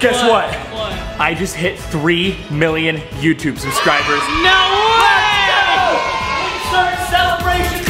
Guess what? What? I just hit 3 million YouTube subscribers. No way! Insert celebration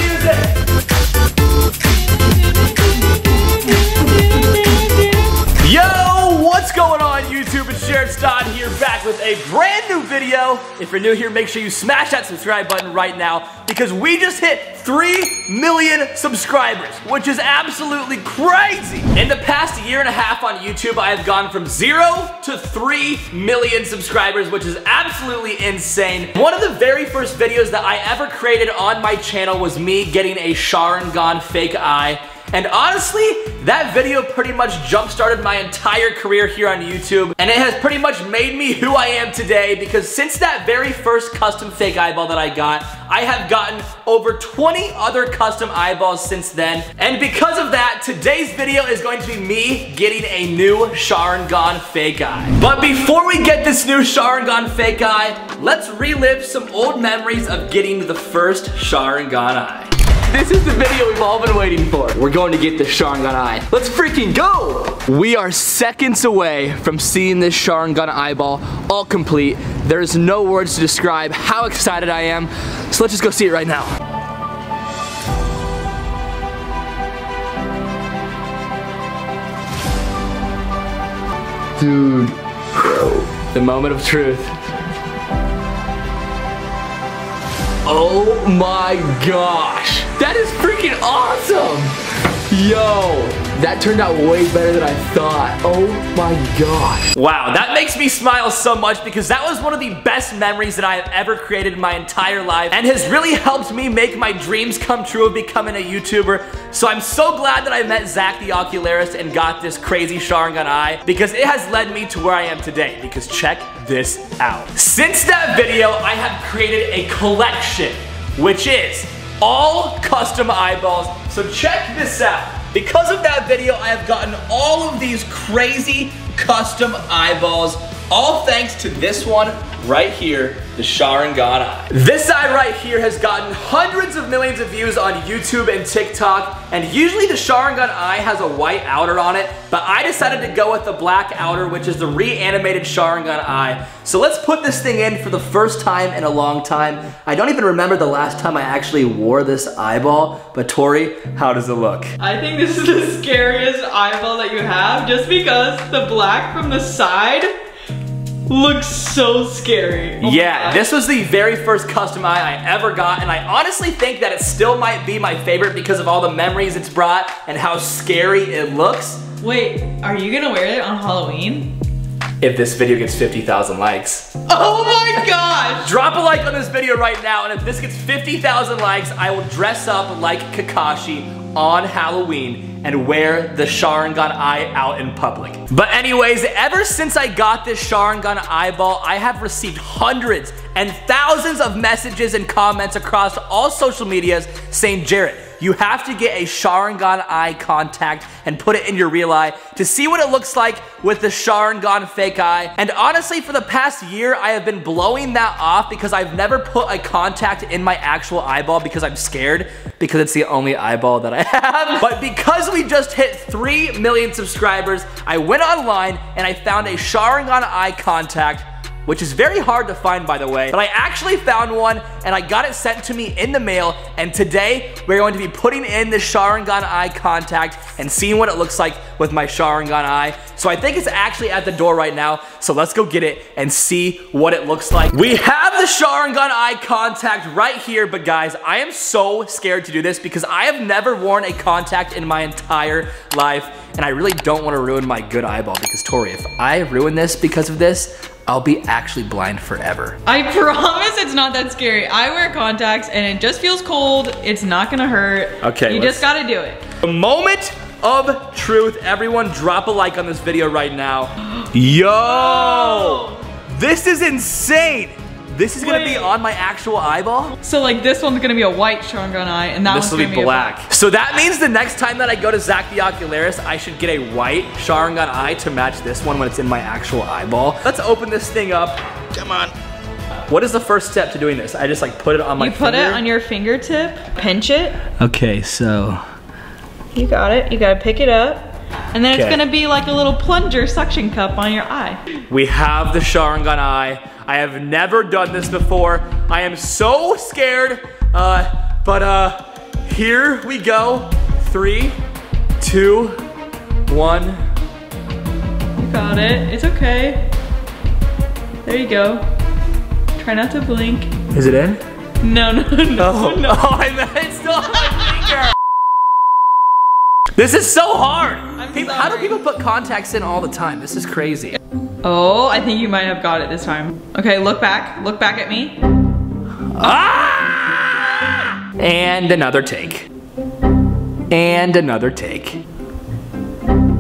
music. Yo, what's going on, YouTube? It's Jarrett Stod here, back with a brand new video. If you're new here, make sure you smash that subscribe button right now because we just hit 3 million subscribers, which is absolutely crazy. In the past year and a half on YouTube, I have gone from 0 to 3 million subscribers, which is absolutely insane. One of the very first videos that I ever created on my channel was me getting a Sharingan fake eye. And honestly, that video pretty much jump-started my entire career here on YouTube, and it has pretty much made me who I am today because since that very first custom fake eyeball that I got, I have gotten over 20 other custom eyeballs since then. And because of that, today's video is going to be me getting a new Sharingan fake eye. But before we get this new Sharingan fake eye, let's relive some old memories of getting the first Sharingan eye. This is the video we've all been waiting for. We're going to get the Sharingan eye. Let's freaking go! We are seconds away from seeing this Sharingan eyeball all complete. There's no words to describe how excited I am, so let's just go see it right now. Dude, bro. The moment of truth. Oh my gosh. That is freaking awesome! Yo, that turned out way better than I thought. Oh my gosh. Wow, that makes me smile so much because that was one of the best memories that I have ever created in my entire life and has really helped me make my dreams come true of becoming a YouTuber. So I'm so glad that I met Zach the Ocularist and got this crazy Sharingan eye because it has led me to where I am today because check this out. Since that video, I have created a collection, which is all custom eyeballs. So check this out. Because of that video, I have gotten all of these crazy custom eyeballs, all thanks to this one right here, the Sharingan eye. This eye right here has gotten hundreds of millions of views on YouTube and TikTok, and usually the Sharingan eye has a white outer on it, but I decided to go with the black outer, which is the reanimated Sharingan eye. So let's put this thing in for the first time in a long time. I don't even remember the last time I actually wore this eyeball, but Tori, how does it look? I think this is the scariest eyeball that you have, just because the black from the side looks so scary. Oh yeah, this was the very first custom eye I ever got, and I honestly think that it still might be my favorite because of all the memories it's brought and how scary it looks. Wait, are you gonna wear it on Halloween? If this video gets 50,000 likes. Oh my gosh! Drop a like on this video right now, and if this gets 50,000 likes, I will dress up like Kakashi on Halloween and wear the Sharingan eye out in public. But anyways, ever since I got this Sharingan eyeball, I have received hundreds and thousands of messages and comments across all social medias saying, Jarrett, you have to get a Sharingan eye contact and put it in your real eye to see what it looks like with the Sharingan fake eye. And honestly, for the past year, I have been blowing that off because I've never put a contact in my actual eyeball because I'm scared because it's the only eyeball that I have. But because we just hit 3 million subscribers, I went online and I found a Sharingan eye contact, which is very hard to find, by the way, but I actually found one and I got it sent to me in the mail, and today we're going to be putting in the Sharingan eye contact and seeing what it looks like with my Sharingan eye. So I think it's actually at the door right now, so let's go get it and see what it looks like. We have the Sharingan eye contact right here, but guys, I am so scared to do this because I have never worn a contact in my entire life, and I really don't want to ruin my good eyeball because Tori, if I ruin this because of this, I'll be actually blind forever. I promise it's not that scary. I wear contacts and it just feels cold. It's not gonna hurt. Okay. You just gotta do it. The moment of truth. Everyone drop a like on this video right now. Yo! Whoa. This is insane. This is gonna be on my actual eyeball? So like this one's gonna be a white Sharingan eye and that one's gonna be black. So that means the next time that I go to Zach the Ocularist, I should get a white Sharingan eye to match this one when it's in my actual eyeball. Let's open this thing up. Come on. What is the first step to doing this? I just like put it on my finger. You put it on your fingertip, pinch it. Okay, so. You got it, you gotta pick it up. And then it's gonna be like a little plunger suction cup on your eye. We have the Sharingan eye. I have never done this before. I am so scared, but here we go. 3, 2, 1. You got it, it's okay. There you go. Try not to blink. Is it in? No, no, no, no. Oh, I meant it's still on my finger. This is so hard. How do people put contacts in all the time? This is crazy. Oh, I think you might have got it this time. Okay, look back at me. Ah! And another take. And another take.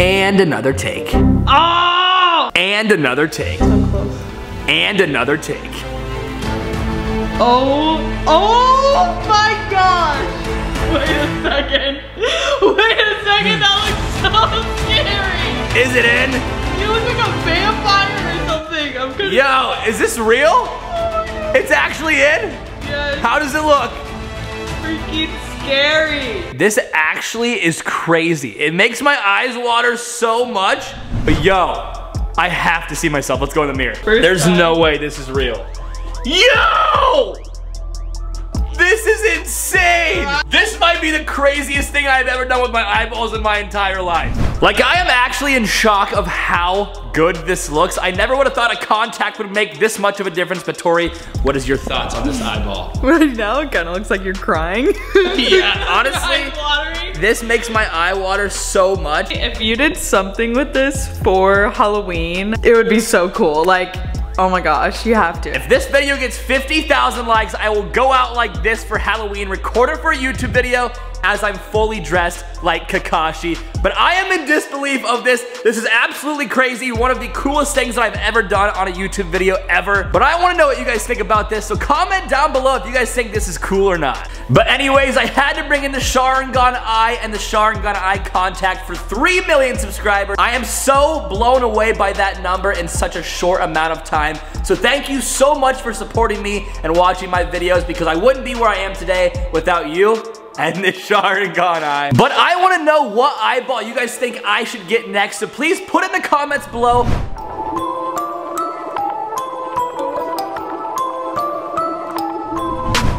And another take. Oh! And another take. So close. And another take. Oh, oh my gosh. Wait a second. Wait a second, that looks so scary. Is it in? You look like a vampire or something. I'm gonna... Yo, is this real? Oh my God. It's actually in? Yes. How does it look? Freaking scary. This actually is crazy. It makes my eyes water so much, but yo, I have to see myself. Let's go in the mirror. There's no way this is real. Yo! This is insane! This might be the craziest thing I've ever done with my eyeballs in my entire life. Like, I am actually in shock of how good this looks. I never would have thought a contact would make this much of a difference, but Tori, what is your thoughts on this eyeball? Right now, it kinda looks like you're crying. Yeah, honestly, this makes my eye water so much. If you did something with this for Halloween, it would be so cool. Like, oh my gosh, you have to. If this video gets 50,000 likes, I will go out like this for Halloween, record it for a YouTube video as I'm fully dressed like Kakashi. But I am in disbelief of this. This is absolutely crazy. One of the coolest things that I've ever done on a YouTube video ever. But I wanna know what you guys think about this. So comment down below if you guys think this is cool or not. But anyways, I had to bring in the Sharingan eye and the Sharingan eye contact for 3 million subscribers. I am so blown away by that number in such a short amount of time. So thank you so much for supporting me and watching my videos, because I wouldn't be where I am today without you and the Sharingan eye. But I wanna know what eyeball you guys think I should get next, so please put in the comments below.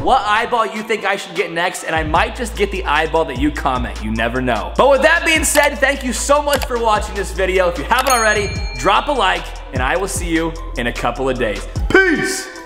What eyeball you think I should get next, and I might just get the eyeball that you comment. You never know. But with that being said, thank you so much for watching this video. If you haven't already, drop a like, and I will see you in a couple of days. Peace!